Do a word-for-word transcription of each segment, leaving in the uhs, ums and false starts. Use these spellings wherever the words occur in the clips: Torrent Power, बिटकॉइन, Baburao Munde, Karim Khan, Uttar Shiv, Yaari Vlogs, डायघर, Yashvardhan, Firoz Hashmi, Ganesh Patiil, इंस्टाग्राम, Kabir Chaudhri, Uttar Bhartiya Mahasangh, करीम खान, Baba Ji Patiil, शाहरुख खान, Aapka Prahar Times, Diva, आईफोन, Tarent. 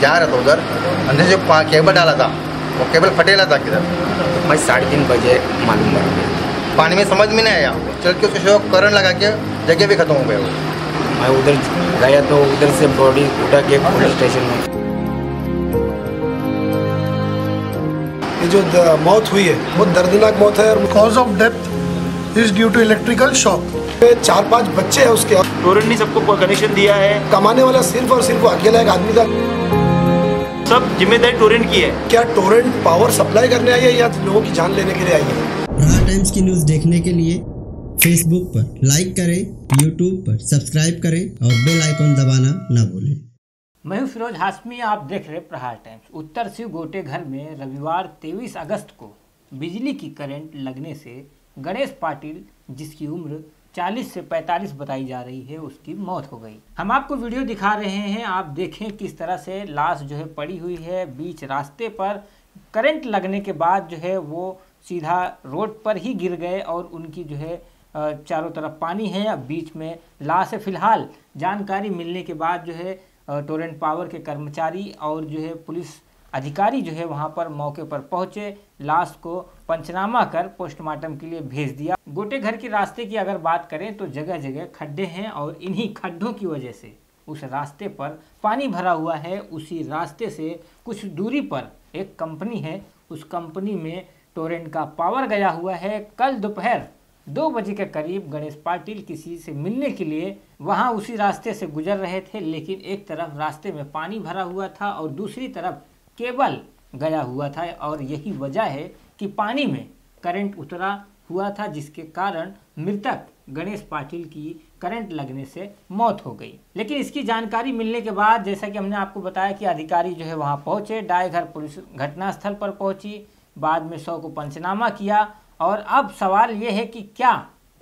जा रहा था उधर, अंदर जो केबल डाला था वो केबल फटेला था किधर। मैं साढ़े तीन बजे मालूम पड़ गया, पानी में समझ में नहीं आया, चल के उसको करंट लगा के जगह भी खत्म हो गया। वो मैं उधर गया तो उधर से बॉडी उठा के पुलिस स्टेशन में। ये जो मौत हुई है बहुत दर्दनाक मौत है और cause of death is due to electrical shock. चार पांच बच्चे हैं उसके। टोरेंट ने सबको कनेक्शन दिया है, कमाने वाला सिर्फ और सिर्फ अकेला एक आदमी था। सब जिम्मेदारी टोरेंट की है। क्या टोरेंट पावर सप्लाई करने आई है या लोगों की जान लेने के लिए आई है? प्रहार टाइम्स की न्यूज देखने के लिए फेसबुक पर लाइक करें, यूट्यूब पर सब्सक्राइब करें और बेल आइकॉन दबाना ना भूलें। मैं हूं फिरोज हाशमी, आप देख रहे प्रहार टाइम्स। उत्तर शिव गोटे घर में रविवार तेईस अगस्त को बिजली की करंट लगने से गणेश पाटिल, जिसकी उम्र चालीस से पैंतालीस बताई जा रही है, उसकी मौत हो गई। हम आपको वीडियो दिखा रहे हैं, आप देखें किस तरह से लाश जो है पड़ी हुई है बीच रास्ते पर। करंट लगने के बाद जो है वो सीधा रोड पर ही गिर गए और उनकी जो है चारों तरफ पानी है, अब बीच में लाश है। फिलहाल जानकारी मिलने के बाद जो है टोरेंट पावर के कर्मचारी और जो है पुलिस अधिकारी जो है वहां पर मौके पर पहुंचे, लाश को पंचनामा कर पोस्टमार्टम के लिए भेज दिया। गोटे घर के रास्ते की अगर बात करें तो जगह जगह खड्डे हैं और इन्हीं खड्डों की वजह से उस रास्ते पर पानी भरा हुआ है। उसी रास्ते से कुछ दूरी पर एक कंपनी है, उस कंपनी में टोरेंट का पावर गया हुआ है। कल दोपहर दो बजे के करीब गणेश पाटिल किसी से मिलने के लिए वहां उसी रास्ते से गुजर रहे थे, लेकिन एक तरफ रास्ते में पानी भरा हुआ था और दूसरी तरफ केबल गया हुआ था और यही वजह है कि पानी में करंट उतरा हुआ था, जिसके कारण मृतक गणेश पाटिल की करंट लगने से मौत हो गई। लेकिन इसकी जानकारी मिलने के बाद, जैसा कि हमने आपको बताया कि अधिकारी जो है वहाँ पहुँचे, डायघर पुलिस घटनास्थल पर पहुँची, बाद में शव को पंचनामा किया और अब सवाल यह है कि क्या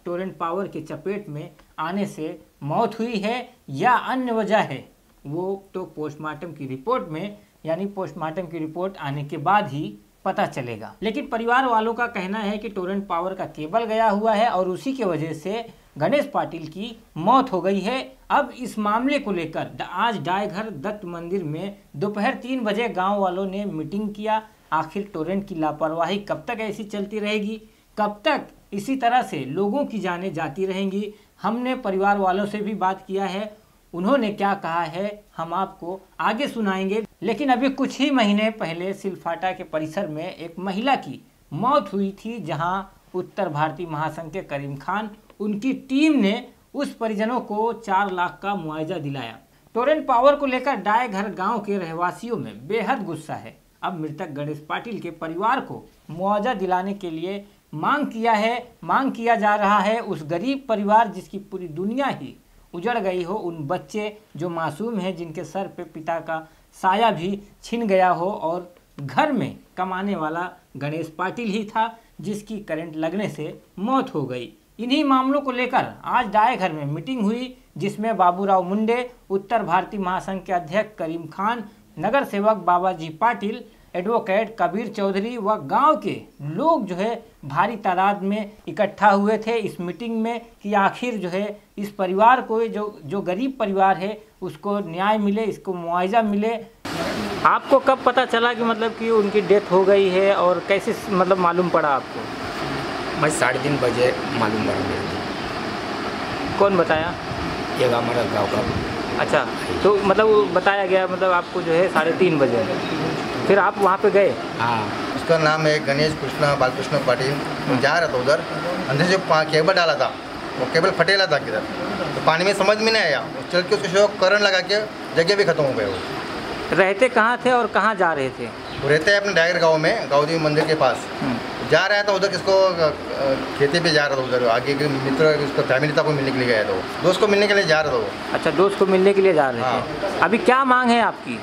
टोरेंट पावर के चपेट में आने से मौत हुई है या अन्य वजह है। वो तो पोस्टमार्टम की रिपोर्ट में, यानी पोस्टमार्टम की रिपोर्ट आने के बाद ही पता चलेगा। लेकिन परिवार वालों का कहना है कि टोरेंट पावर का केबल गया हुआ है और उसी की वजह से गणेश पाटिल की मौत हो गई है। अब इस मामले को लेकर आज डायघर दत्त मंदिर में दोपहर तीन बजे गाँव वालों ने मीटिंग किया। आखिर टोरेंट की लापरवाही कब तक ऐसी चलती रहेगी, कब तक इसी तरह से लोगों की जानें जाती रहेंगी। हमने परिवार वालों से भी बात किया है, उन्होंने क्या कहा है हम आपको आगे सुनाएंगे। लेकिन अभी कुछ ही महीने पहले सिलफाटा के परिसर में एक महिला की मौत हुई थी, जहां उत्तर भारतीय महासंघ के करीम खान, उनकी टीम ने उस परिजनों को चार लाख का मुआवजा दिलाया। टोरेंट पावर को लेकर डायघर गाँव के रहवासियों में बेहद गुस्सा है। अब मृतक गणेश पाटिल के परिवार को मुआवजा दिलाने के लिए मांग किया है मांग किया जा रहा है। उस गरीब परिवार जिसकी पूरी दुनिया ही उजड़ गई हो, उन बच्चे जो मासूम हैं, जिनके सर पे पिता का साया भी छिन गया हो और घर में कमाने वाला गणेश पाटिल ही था जिसकी करंट लगने से मौत हो गई। इन्हीं मामलों को लेकर आज डायघर में मीटिंग हुई, जिसमें बाबूराव मुंडे, उत्तर भारतीय महासंघ के अध्यक्ष करीम खान, नगर सेवक बाबा जी पाटिल, एडवोकेट कबीर चौधरी व गांव के लोग जो है भारी तादाद में इकट्ठा हुए थे इस मीटिंग में कि आखिर जो है इस परिवार को, जो जो गरीब परिवार है, उसको न्याय मिले, इसको मुआवजा मिले। आपको कब पता चला कि मतलब कि उनकी डेथ हो गई है और कैसे मतलब मालूम पड़ा आपको? मैं साढ़े तीन बजे मालूम पड़ा। कौन बताया? ये हमारा गाँव का। अच्छा, तो मतलब बताया गया, मतलब आपको जो है साढ़े तीन बजे, फिर आप वहाँ पे गए? हाँ, उसका नाम है गणेश कृष्णा बालकृष्ण पाटिल। तो जा रहा था उधर, अंदर जो केबल डाला था वो केबल फटेला था किधर, तो पानी में समझ में नहीं आया, चल के उसको करंट लगा के जगह भी खत्म हो गए। वो रहते कहाँ थे और कहाँ जा रहे थे? वो रहते अपने डायर गाँव में, गाँव देवी मंदिर के पास। जा रहा था उधर, किसको खेती पे जा रहा था उधर, आगे के मित्र उसको फैमिली था, को मिलने के लिए गया था, वो दोस्त को मिलने के लिए जा रहा था वो। अच्छा, दोस्त को मिलने के लिए जा रहे थे। हाँ। अभी क्या मांग है आपकी?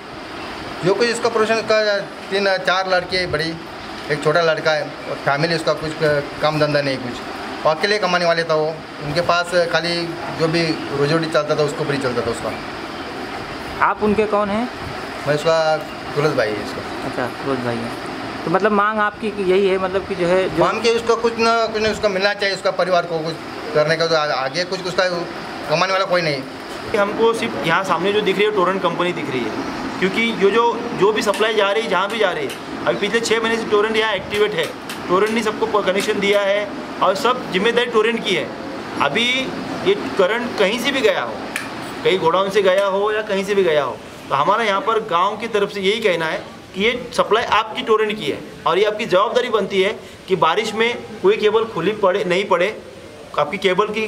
जो कुछ इसका प्रोशन का, तीन चार लड़के, बड़ी एक छोटा लड़का है, फैमिली उसका कुछ काम धंधा नहीं, कुछ और अकेले कमाने वाले था वो। उनके पास खाली जो भी रोजी चलता था उसको भी चलता था उसका। आप उनके कौन हैं? मैं उसका सूरज भाई है इसका। अच्छा, सूरज भाई है, तो मतलब मांग आपकी यही है, मतलब कि जो है मांग के उसको कुछ ना कुछ ना उसका मिलना चाहिए, उसका परिवार को कुछ करने का, तो आगे कुछ उसका कमाने वाला कोई नहीं। हमको सिर्फ यहाँ सामने जो दिख रही है टोरेंट कंपनी दिख रही है, क्योंकि जो जो जो भी सप्लाई जा रही है, जहाँ भी जा रही है, अभी पिछले छः महीने से टोरेंट यहाँ एक्टिवेट है, टोरेंट ने सबको कनेक्शन दिया है और सब जिम्मेदारी टोरेंट की है। अभी ये करंट कहीं से भी गया हो, कहीं गोडाउन से गया हो या कहीं से भी गया हो, तो हमारा यहाँ पर गाँव की तरफ से यही कहना है कि ये सप्लाई आपकी टोरेंट की है और ये आपकी जवाबदारी बनती है कि बारिश में कोई केबल खुली पड़े नहीं पड़े, आपकी केबल की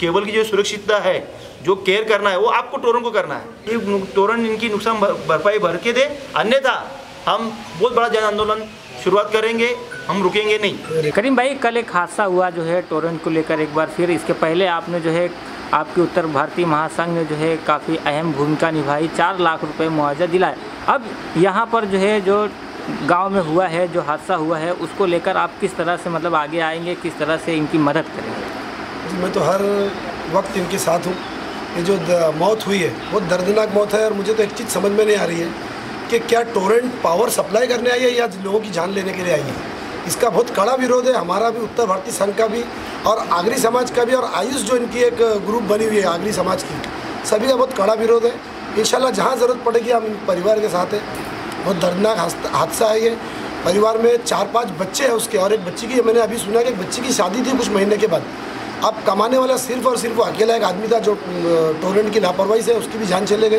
केबल की जो सुरक्षितता है, जो केयर करना है, वो आपको टोरेंट को करना है। ये टोरेंट इनकी नुकसान भरपाई भर के दे, अन्यथा हम बहुत बड़ा जन आंदोलन शुरुआत करेंगे, हम रुकेंगे नहीं। करीम भाई, कल एक हादसा हुआ जो है टोरेंट को लेकर, एक बार फिर इसके पहले आपने जो है आपके उत्तर भारतीय महासंघ ने जो है काफ़ी अहम भूमिका निभाई, चार लाख रुपये मुआवजा दिलाए। अब यहाँ पर जो है जो गांव में हुआ है, जो हादसा हुआ है, उसको लेकर आप किस तरह से मतलब आगे आएंगे, किस तरह से इनकी मदद करेंगे? मैं तो हर वक्त इनके साथ हूँ। ये जो मौत हुई है बहुत दर्दनाक मौत है और मुझे तो एक चीज़ समझ में नहीं आ रही है कि क्या टोरेंट पावर सप्लाई करने आई है या लोगों की जान लेने के लिए आई है। इसका बहुत कड़ा विरोध है, हमारा भी, उत्तर भारतीय संघ का भी और आगरी समाज का भी, और आयुष जो इनकी एक ग्रुप बनी हुई है आगरी समाज की, सभी का बहुत कड़ा विरोध है। इंशाल्लाह जहाँ ज़रूरत पड़ेगी हम परिवार के साथ हैं। बहुत दर्दनाक हादसा है ये, परिवार में चार पांच बच्चे हैं उसके, और एक बच्ची की मैंने अभी सुना कि एक बच्ची की शादी थी कुछ महीने के बाद। अब कमाने वाला सिर्फ और सिर्फ अकेला एक आदमी था जो टोरेंट की लापरवाही से उसकी भी जान चले गई।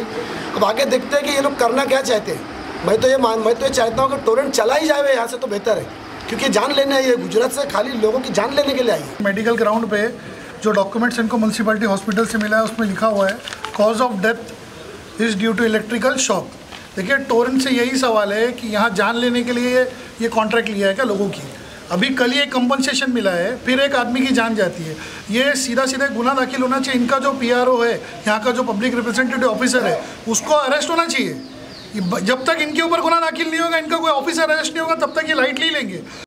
अब आगे देखते हैं कि ये लोग करना क्या चाहते हैं। मैं तो ये मान मैं तो ये चाहता हूँ कि टोरेंट चला ही जाए यहाँ से तो बेहतर है, क्योंकि जान लेने आई है, गुजरात से खाली लोगों की जान लेने के लिए आई है। मेडिकल ग्राउंड पे जो डॉक्यूमेंट्स इनको म्युनिसिपैलिटी हॉस्पिटल से मिला है उसमें लिखा हुआ है cause of death is due to electrical shock. देखिए टोरेंट से यही सवाल है कि यहाँ जान लेने के लिए ये कॉन्ट्रैक्ट लिया है क्या लोगों की? अभी कल ही एक कंपनसेशन मिला है, फिर एक आदमी की जान जाती है। ये सीधा सीधा गुना दाखिल होना चाहिए। इनका जो पी आर ओ है, यहाँ का जो पब्लिक रिप्रेजेंटेटिव ऑफिसर है, उसको अरेस्ट होना चाहिए। जब तक इनके ऊपर गुना दाखिल नहीं होगा, इनका कोई ऑफिसर अरेस्ट नहीं होगा, तब तक ये लाइटली लेंगे।